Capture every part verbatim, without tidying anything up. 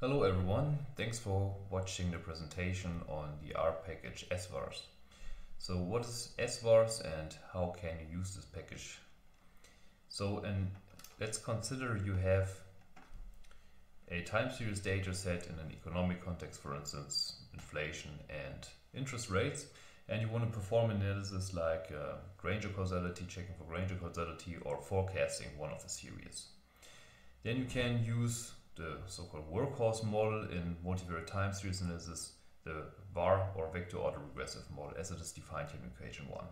Hello everyone, thanks for watching the presentation on the R package S VARS. So what is S VARS and how can you use this package? So and let's consider you have a time series data set in an economic context, for instance, inflation and interest rates, and you want to perform analysis like uh, Granger causality, checking for Granger causality, or forecasting one of the series. Then you can use the so-called workhorse model in multivariate time series analysis, the V A R or vector autoregressive model as it is defined here in equation one.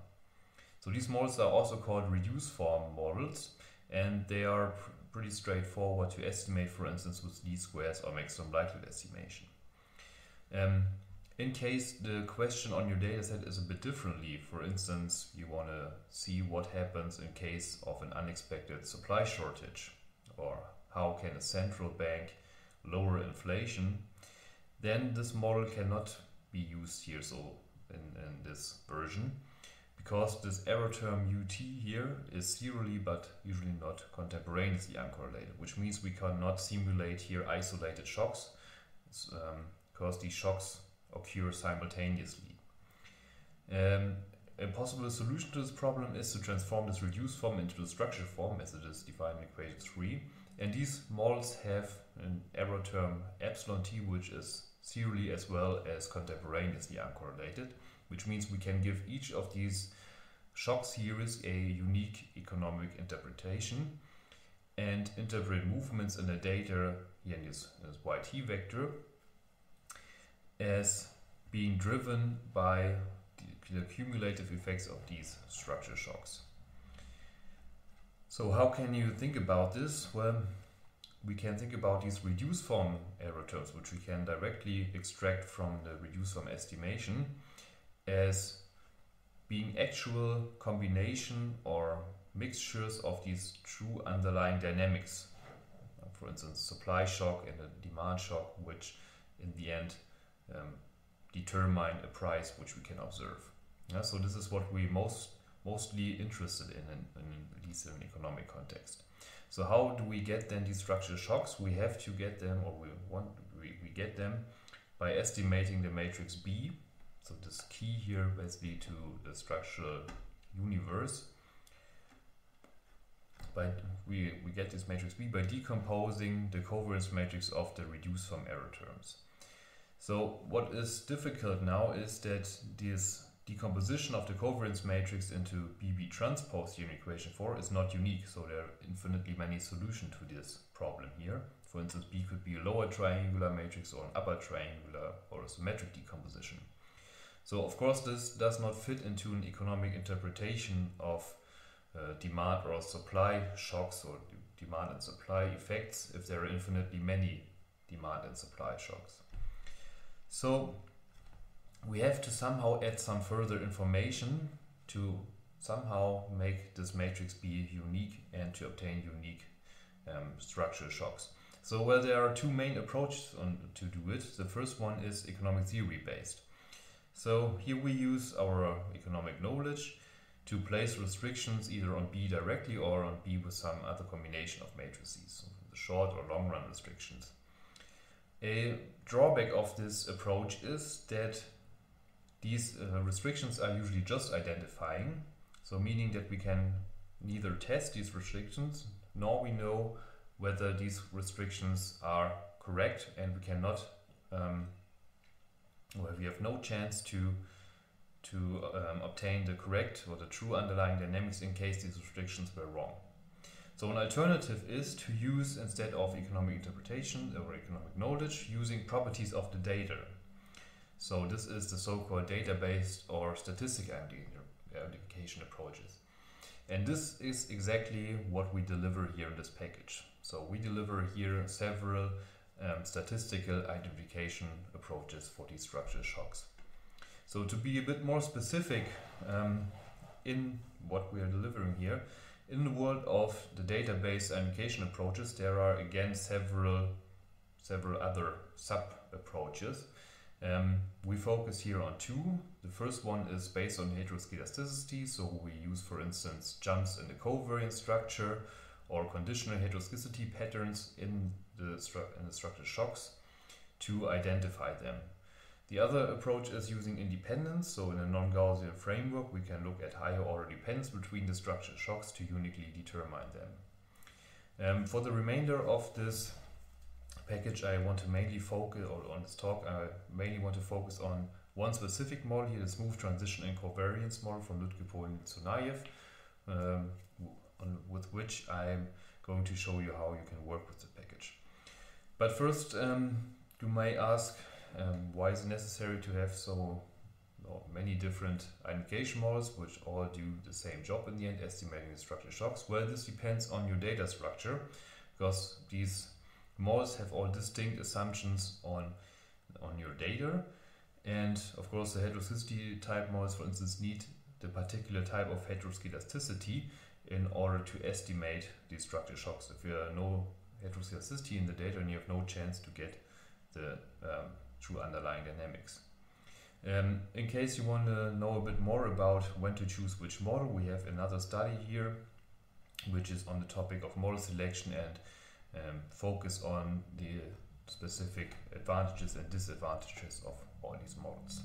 So these models are also called reduced form models, and they are pr pretty straightforward to estimate, for instance, with least squares or maximum likelihood estimation. Um, in case the question on your data set is a bit differently, for instance, you want to see what happens in case of an unexpected supply shortage, or how can a central bank lower inflation, then this model cannot be used here, so in, in this version, because this error term U T here is serially but usually not contemporaneously uncorrelated, which means we cannot simulate here isolated shocks, um, because these shocks occur simultaneously. Um, a possible solution to this problem is to transform this reduced form into the structured form as it is defined in equation three. And these models have an error term epsilon t, which is serially as well as contemporaneously uncorrelated, which means we can give each of these shock series a unique economic interpretation and interpret movements in the data here in this, this yt vector as being driven by the cumulative effects of these structure shocks. So how can you think about this? Well, we can think about these reduced form error terms, which we can directly extract from the reduced form estimation as being actual combination or mixtures of these true underlying dynamics. For instance, supply shock and a demand shock, which in the end um, determine a price which we can observe. Yeah, so this is what we most mostly interested in, in, in at least in an economic context. So how do we get then these structural shocks? We have to get them, or we want we, we get them by estimating the matrix B. So this key here basically to the structural universe. But we, we get this matrix B by decomposing the covariance matrix of the reduced form error terms. So what is difficult now is that this decomposition of the covariance matrix into B B transpose here in equation four is not unique, so there are infinitely many solutions to this problem here. For instance, B could be a lower triangular matrix or an upper triangular or a symmetric decomposition. So of course this does not fit into an economic interpretation of uh, demand or supply shocks or demand and supply effects if there are infinitely many demand and supply shocks. So we have to somehow add some further information to somehow make this matrix be unique and to obtain unique um, structural shocks. So well, there are two main approaches on, to do it. The first one is economic theory based. So here we use our economic knowledge to place restrictions either on B directly or on B with some other combination of matrices, so the short or long run restrictions. A drawback of this approach is that these uh, restrictions are usually just identifying, so meaning that we can neither test these restrictions nor we know whether these restrictions are correct, and we cannot, um, well, we have no chance to to um, obtain the correct or the true underlying dynamics in case these restrictions were wrong. So an alternative is to use, instead of economic interpretation or economic knowledge, using properties of the data. So this is the so-called data-based or statistic identification approaches. And this is exactly what we deliver here in this package. So we deliver here several um, statistical identification approaches for these structural shocks. So to be a bit more specific um, in what we are delivering here, in the world of the database identification approaches, there are again several, several other sub-approaches. Um, we focus here on two. The first one is based on heteroskedasticity, so we use, for instance, jumps in the covariance structure or conditional heteroskedasticity patterns in the, stru in the structural shocks. to identify them. The other approach is using independence, so in a non-Gaussian framework we can look at higher order dependence between destruction shocks to uniquely determine them. Um, for the remainder of this package I want to mainly focus, or on this talk I mainly want to focus on one specific model here, the smooth transition and covariance model from Lütkepohl and Netšunajev, um, with which I'm going to show you how you can work with the package. But first um, you may ask, um, why is it necessary to have so well, many different identification models which all do the same job in the end, estimating destruction shocks? Well, this depends on your data structure, because these models have all distinct assumptions on, on your data, and of course the heteroscedasticity type models, for instance, need the particular type of heteroscedasticity in order to estimate these structure shocks. If you have no heteroscedasticity in the data, and you have no chance to get the um, true underlying dynamics. Um, in case you want to know a bit more about when to choose which model, we have another study here which is on the topic of model selection and um, focus on the specific advantages and disadvantages of all these models.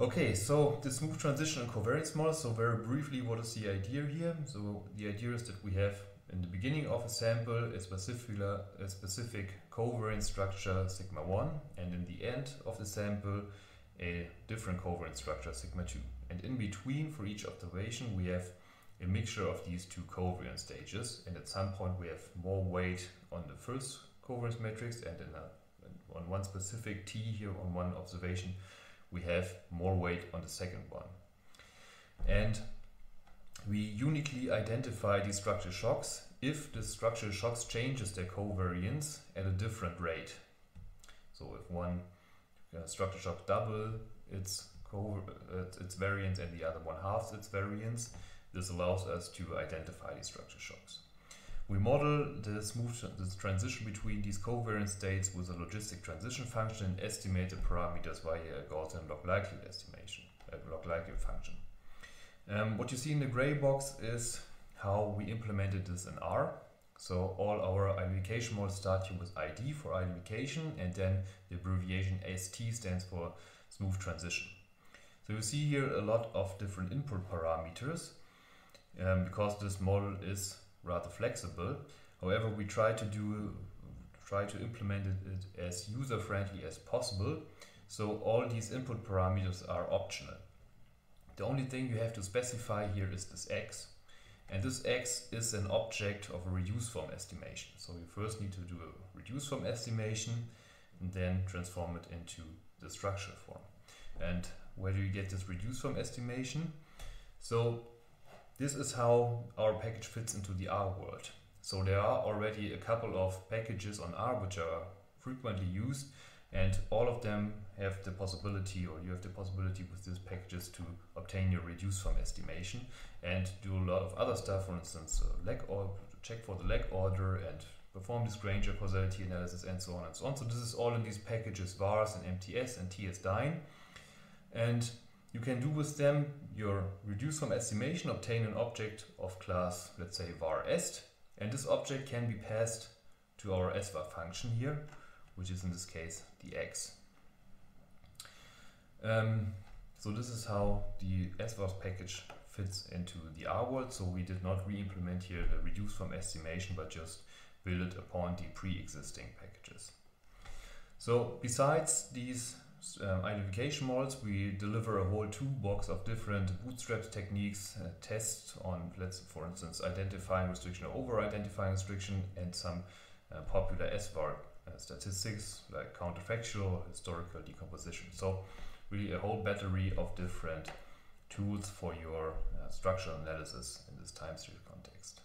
Okay, so the smooth transition and covariance model. So very briefly, what is the idea here? So the idea is that we have in the beginning of a sample a specific, a specific covariance structure sigma one, and in the end of the sample a different covariance structure sigma two. And in between for each observation we have a mixture of these two covariance stages, and at some point we have more weight on the first covariance matrix, and in a, on one specific T here on one observation we have more weight on the second one. And we uniquely identify these structure shocks if the structure shocks changes their covariance at a different rate. So if one uh, structure shock double its, co uh, its variance and the other one halves its variance, this allows us to identify these structure shocks. We model the smooth tr the transition between these covariance states with a logistic transition function and estimate the parameters via a Gaussian log likelihood estimation, uh, log likelihood function. Um, what you see in the gray box is how we implemented this in R. So all our identification models start here with I D for identification, and then the abbreviation S T stands for smooth transition. So you see here a lot of different input parameters um, because this model is rather flexible. However, we try to do try to implement it as user-friendly as possible. So all these input parameters are optional. The only thing you have to specify here is this X, and this X is an object of a reduced form estimation. So you first need to do a reduced form estimation and then transform it into the structure form. And where do you get this reduced form estimation? So this is how our package fits into the R world. So there are already a couple of packages on R which are frequently used, and all of them have the possibility, or you have the possibility with these packages, to obtain your reduced form estimation and do a lot of other stuff, for instance uh, lag or check for the lag order and perform this Granger causality analysis and so on and so on. So this is all in these packages VARS and M T S and T S DYNE, and you can do with them your reduced form estimation, obtain an object of class, let's say VAR est, and this object can be passed to our S var function here, which is in this case the X. Um, so this is how the S vars package fits into the R world. So we did not re-implement here the reduced form estimation, but just build it upon the pre-existing packages. So besides these um, identification models, we deliver a whole toolbox of different bootstrap techniques, uh, tests on, let's for instance, identifying restriction or over-identifying restriction, and some uh, popular S var Uh, statistics like counterfactual, historical decomposition. So really a whole battery of different tools for your uh, structural analysis in this time series context.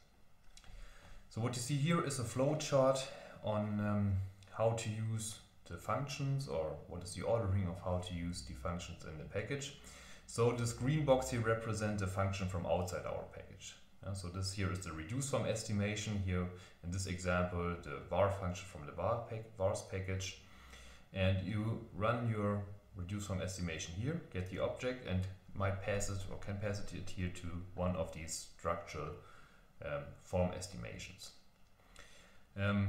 So what you see here is a flow chart on um, how to use the functions, or what is the ordering of how to use the functions in the package. So this green box here represents a function from outside our package. Uh, so this here is the reduced form estimation here, in this example the var function from the var pack, vars package, and you run your reduced form estimation here, get the object, and might pass it or can pass it here to one of these structural um, form estimations. Um,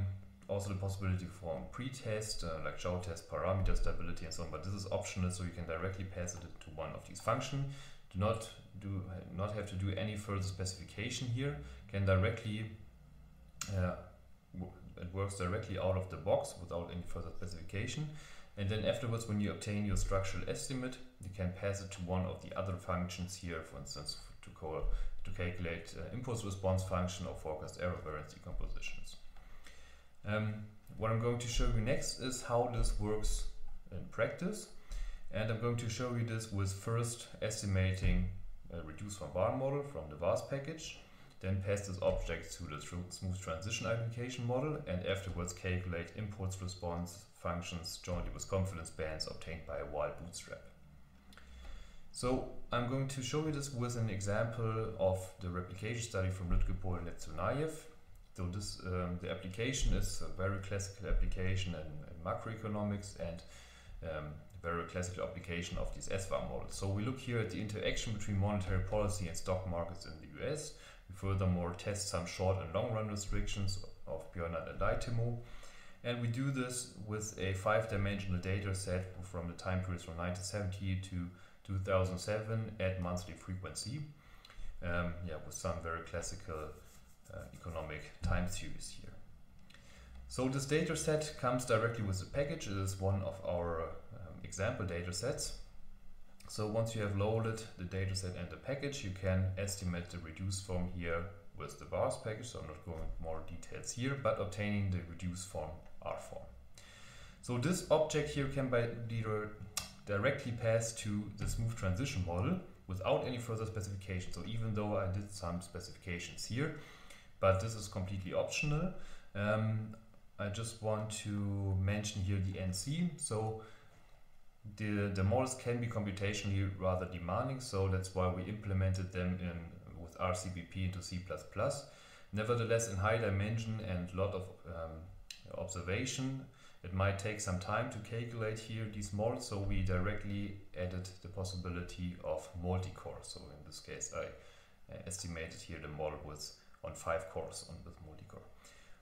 also the possibility for pretest, uh, like show test, parameter stability, and so on. But this is optional, so you can directly pass it to one of these functions. Do not do not have to do any further specification here. Can directly uh, it works directly out of the box without any further specification. And then afterwards, when you obtain your structural estimate, you can pass it to one of the other functions here, for instance, to call to calculate uh, impulse response function or forecast error variance decompositions. Um, what I'm going to show you next is how this works in practice, and I'm going to show you this with first estimating a reduced von VAR model from the VARS package, then pass this object to the smooth transition application model, and afterwards calculate impulse response functions jointly with confidence bands obtained by a wild bootstrap. So I'm going to show you this with an example of the replication study from Lütkepohl and Netšunajev. So this, um, the application is a very classical application in, in macroeconomics and um, a very classical application of these S VAR models. So we look here at the interaction between monetary policy and stock markets in the U S. We furthermore test some short and long run restrictions of Bjornland and Leitimo. And we do this with a five-dimensional data set from the time periods from nineteen seventy to two thousand seven at monthly frequency, um, yeah, with some very classical Uh, economic time series here. So this data set comes directly with the package. It is one of our um, example data sets. So once you have loaded the data set and the package, you can estimate the reduced form here with the VARS package. So I'm not going into more details here, but obtaining the reduced form R form. So this object here can by directly pass to the smooth transition model without any further specification. So even though I did some specifications here, but this is completely optional. Um, I just want to mention here the N C. So the, the models can be computationally rather demanding, so that's why we implemented them in with R C B P into C plus plus. Nevertheless, in high dimension and a lot of um, observation, it might take some time to calculate here these models, so we directly added the possibility of multi-core. So in this case, I uh, estimated here the model with on five cores on with multicore.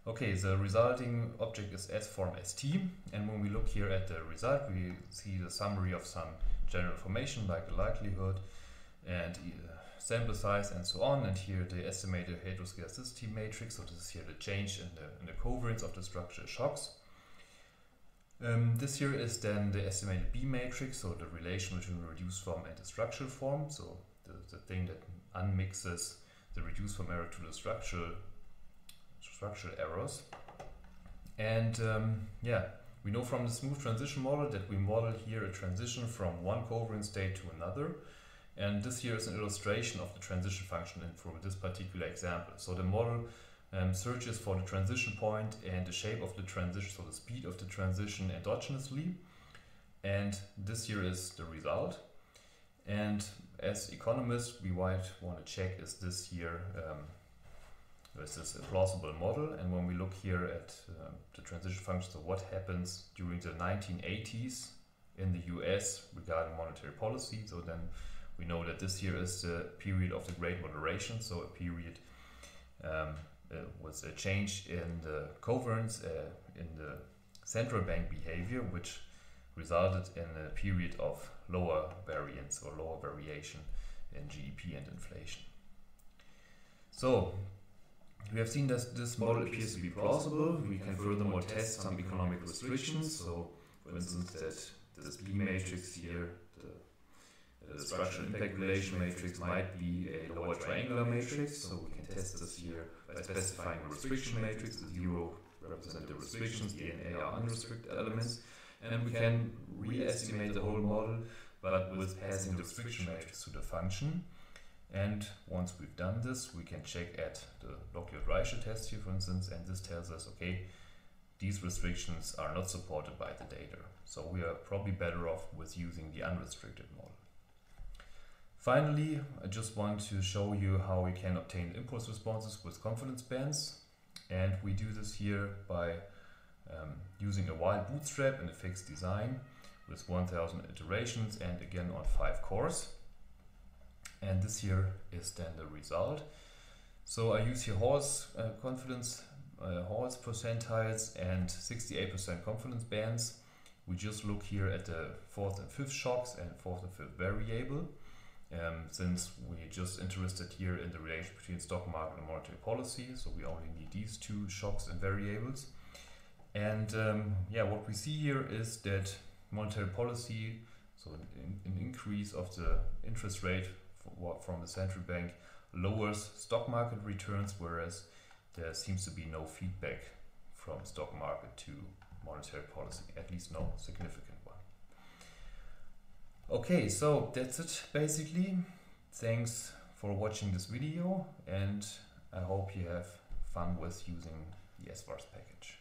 Okay, the resulting object is S form S T, and when we look here at the result, we see the summary of some general information like the likelihood and uh, sample size and so on, and here the estimated heteroscedasticity matrix. So this is here the change in the, in the covariance of the structural shocks. Um, this here is then the estimated B matrix, so the relation between the reduced form and the structural form, so the, the thing that unmixes the reduced form error to the structural structural errors. And um, yeah, we know from the smooth transition model that we model here a transition from one covariance state to another. And this here is an illustration of the transition function in from this particular example. So the model um, searches for the transition point and the shape of the transition, so the speed of the transition endogenously. And this here is the result. And as economists, we might want to check, is this here um, is this a plausible model? And when we look here at uh, the transition function, so what happens during the nineteen eighties in the U S regarding monetary policy, so then we know that this here is the period of the Great Moderation, so a period um, uh, with a change in the covariance, uh, in the central bank behavior, which resulted in a period of lower variance or lower variation in G D P and inflation. So we have seen that this model appears to be plausible. We can furthermore test some economic restrictions. So for instance, that this B matrix here, the, the structural impact relation matrix, might be a lower triangular matrix. So we can test this here by specifying a restriction matrix. The zero represent the restrictions, the N A are unrestricted elements. And we can re-estimate the whole model, but with passing the restriction matrix to the function. And once we've done this, we can check at the Lockyer-Reiche test here, for instance, and this tells us, okay, these restrictions are not supported by the data. So we are probably better off with using the unrestricted model. Finally, I just want to show you how we can obtain impulse responses with confidence bands. And we do this here by Um, using a wild bootstrap and a fixed design with one thousand iterations and again on five cores. And this here is then the result. So I use here horse uh, confidence uh, halls percentiles and sixty-eight percent confidence bands. We just look here at the fourth and fifth shocks and fourth and fifth variable, um, since we're just interested here in the relation between stock market and monetary policy, so we only need these two shocks and variables. And um, yeah, what we see here is that monetary policy, so an, an increase of the interest rate from the central bank, lowers stock market returns, whereas there seems to be no feedback from stock market to monetary policy, at least no significant one. Okay, so that's it basically. Thanks for watching this video, and I hope you have fun with using the S VARS package.